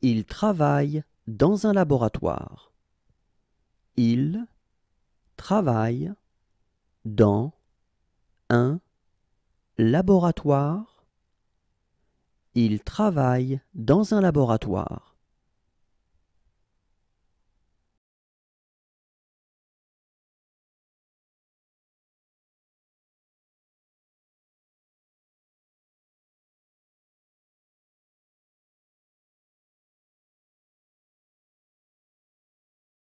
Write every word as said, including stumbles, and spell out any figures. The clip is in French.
Il travaille dans un laboratoire. Il travaille dans un laboratoire. Il travaille dans un laboratoire.